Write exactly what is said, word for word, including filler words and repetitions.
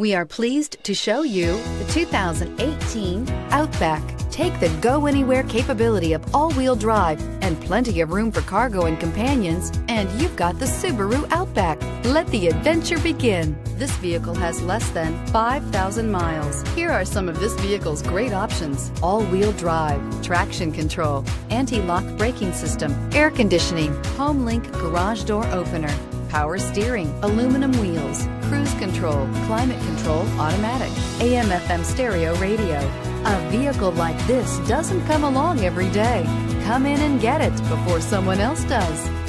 We are pleased to show you the two thousand eighteen Outback. Take the go-anywhere capability of all-wheel drive and plenty of room for cargo and companions, and you've got the Subaru Outback. Let the adventure begin. This vehicle has less than five thousand miles. Here are some of this vehicle's great options: all-wheel drive, traction control, anti-lock braking system, air conditioning, HomeLink garage door opener, power steering, aluminum wheels, cruise control, climate control, automatic, A M F M stereo radio. A vehicle like this doesn't come along every day. Come in and get it before someone else does.